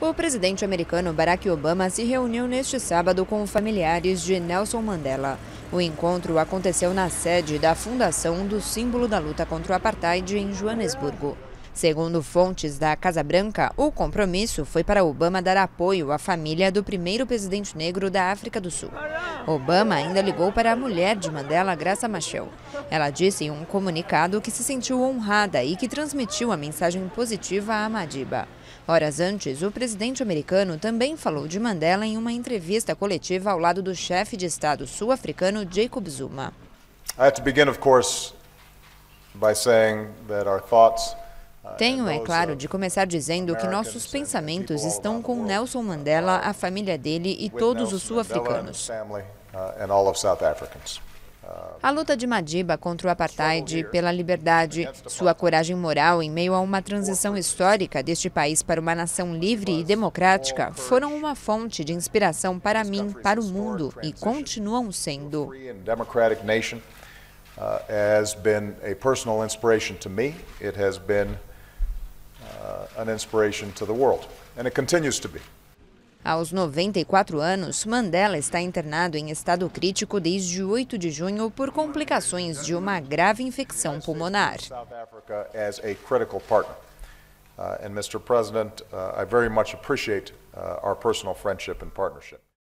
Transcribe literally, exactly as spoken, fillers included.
O presidente americano Barack Obama se reuniu neste sábado com familiares de Nelson Mandela. O encontro aconteceu na sede da Fundação do Símbolo da Luta contra o Apartheid em Joanesburgo. Segundo fontes da Casa Branca, o compromisso foi para Obama dar apoio à família do primeiro presidente negro da África do Sul. Obama ainda ligou para a mulher de Mandela, Graça Machel. Ela disse em um comunicado que se sentiu honrada e que transmitiu a mensagem positiva a Madiba. Horas antes, o presidente americano também falou de Mandela em uma entrevista coletiva ao lado do chefe de Estado sul-africano, Jacob Zuma. I have to begin, of course, by saying that our thoughts... Tenho, é claro, de começar dizendo que nossos pensamentos estão com Nelson Mandela, a família dele e todos os sul-africanos. A luta de Madiba contra o apartheid pela liberdade, sua coragem moral em meio a uma transição histórica deste país para uma nação livre e democrática, foram uma fonte de inspiração para mim, para o mundo, e continuam sendo. Has been a personal inspiration to me. It has been an inspiration to the world, and it continues to be. Aos noventa e quatro anos, Mandela está internado em estado crítico desde oito de junho por complicações de uma grave infecção pulmonar. South Africa as a critical partner. And Mister President, I very much appreciate our personal friendship and partnership.